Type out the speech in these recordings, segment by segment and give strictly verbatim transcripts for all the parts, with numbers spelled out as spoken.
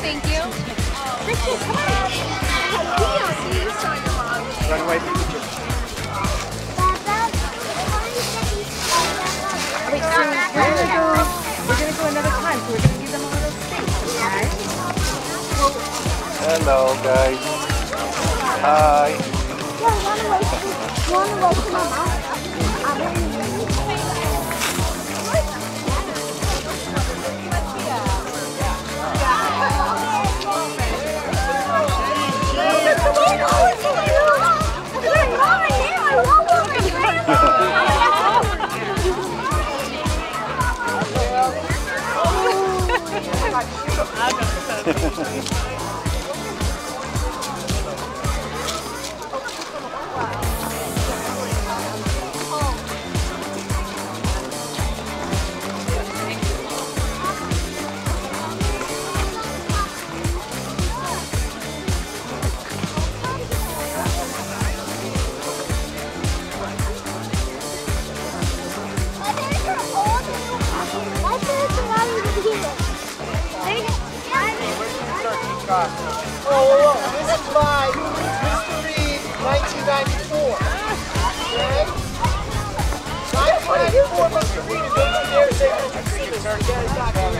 Thank you. Christian, come on. Hey, Theo, saw your mom. Run away from the kitchen. Wait, so we're going to go, we're going to go another time, so we're going to give them a little space, alright? Hello, guys. Hi. No, run away from, run away from my mom. I'm ready. Oh, look, this is my Mister Reed nineteen ninety-four. Okay? nineteen ninety-four Mister Reed is over there saying Mister Reed is already dead. Yeah.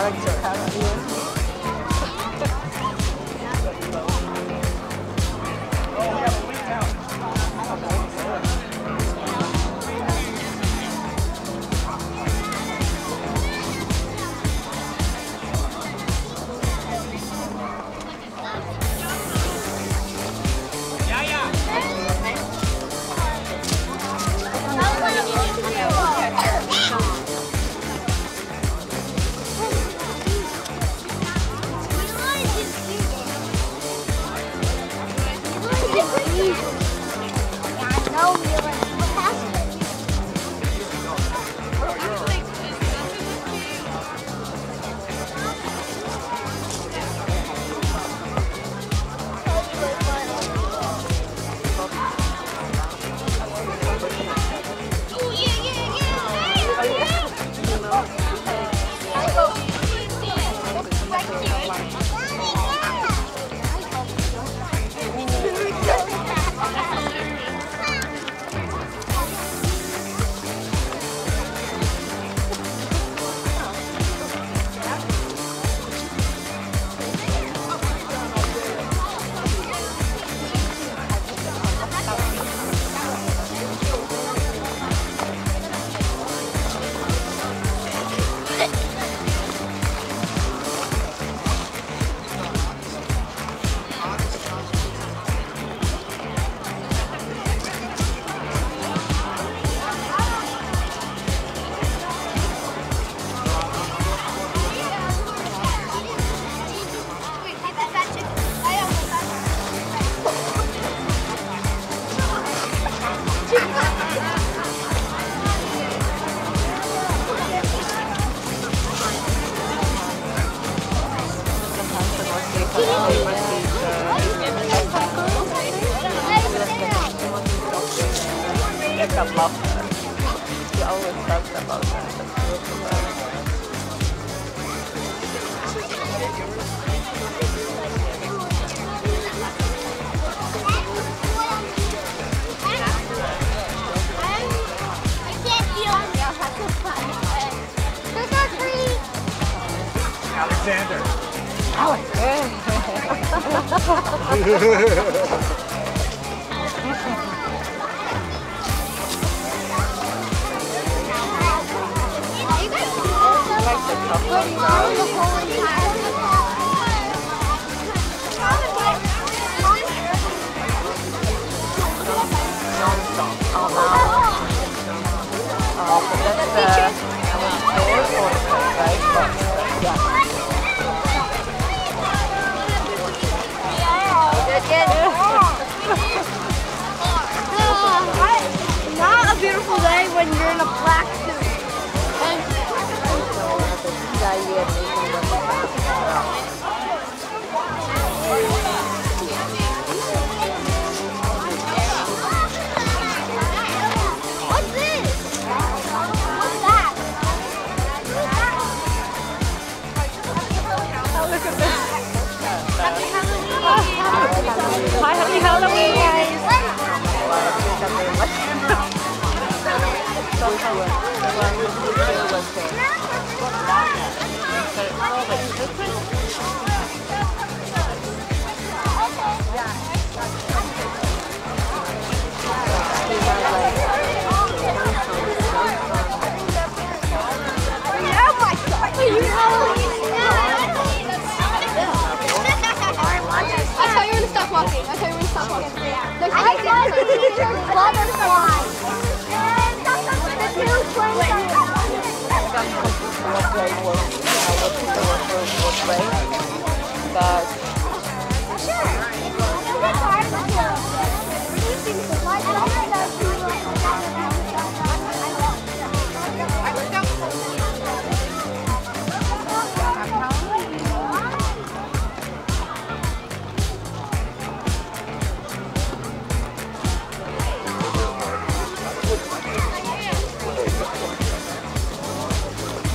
character has been. Alexander. Alexander. When you're in a black suit. What's this? What's that? Oh, look at this. Happy Halloween. Hi, happy Halloween, guys. Thank you very much. So cool. So, um, I tell you when to stop walking. I tell you when to stop walking. I love Wait, wait, wait.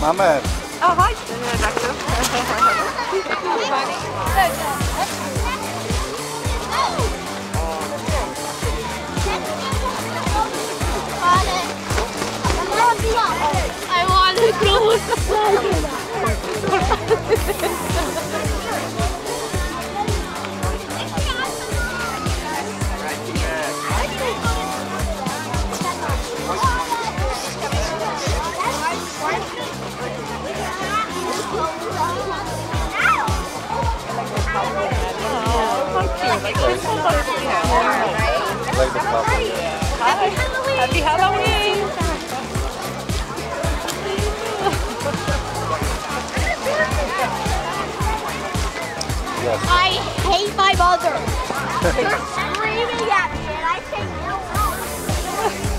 Mama. Oh, hi. I want to go. like this. Like this pop. Hi. Happy Halloween. Yes. I hate my mother. You're screaming at me and I say no. Yeah.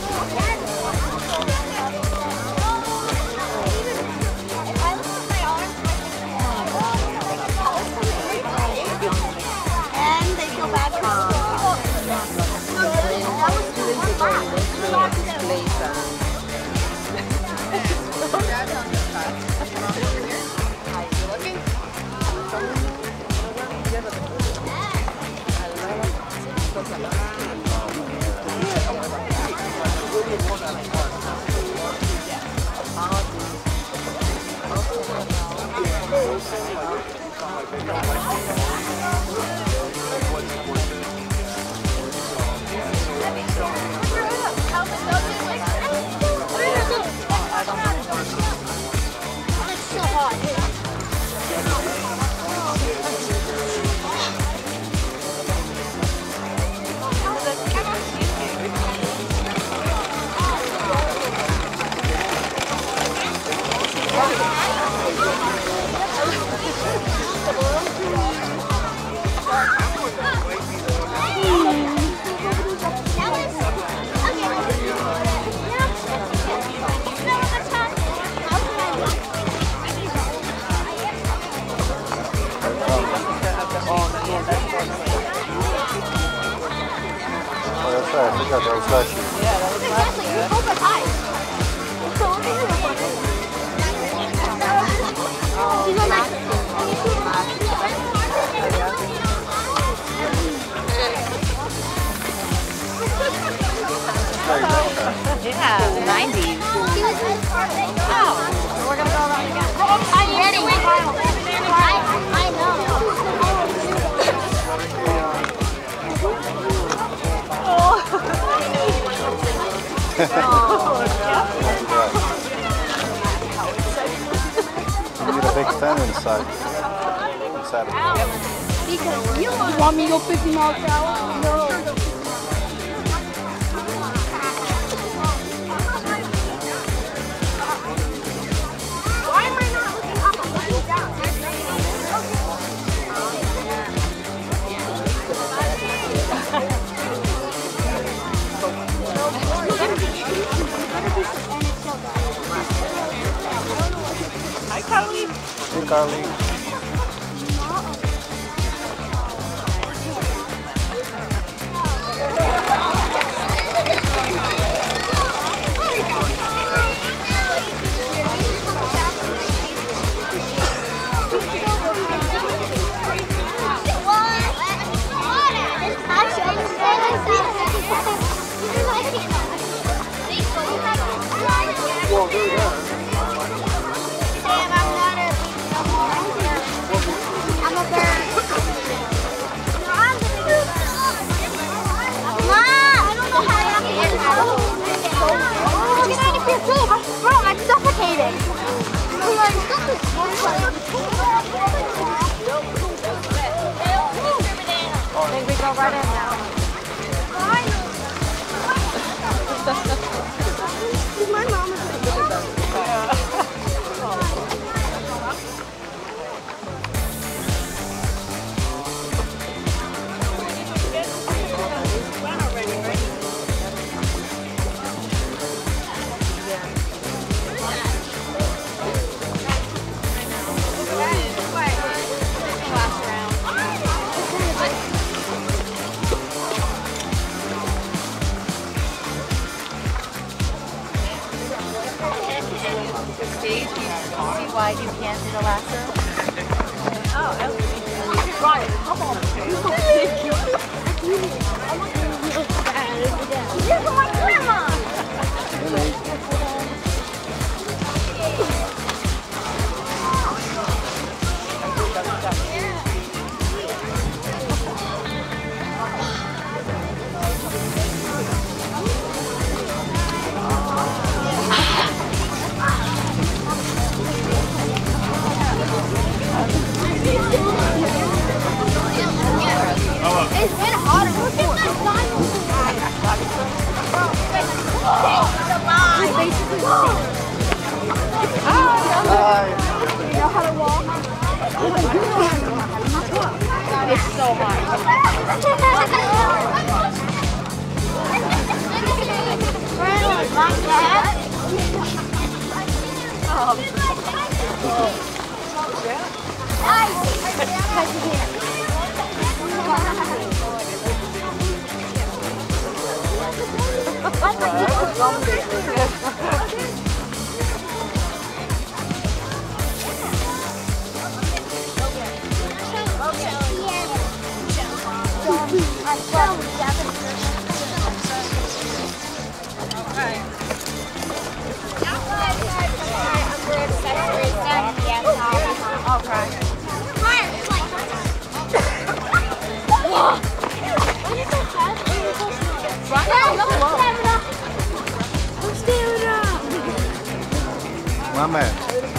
Mama. You can't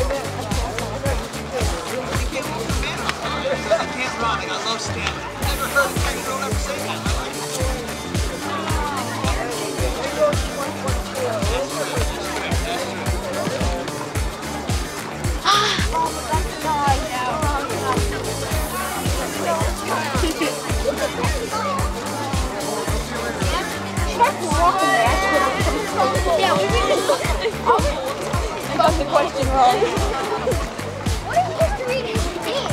hold the man up. I can't run. I love standing. I've never heard a tiny grown up say that in my life. Yeah, we really look at the question wrong. What are you supposed to read every day?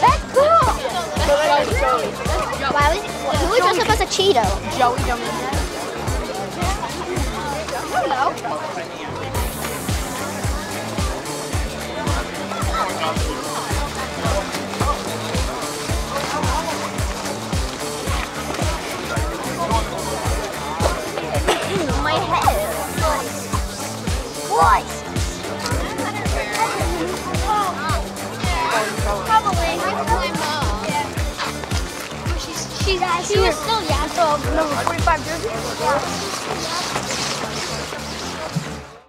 That's cool! Why was it? Who was just supposed to Cheeto? Joey Dominguez. I don't know. In my head. What? Probably. She's she's, she's still young, so number forty-five jersey.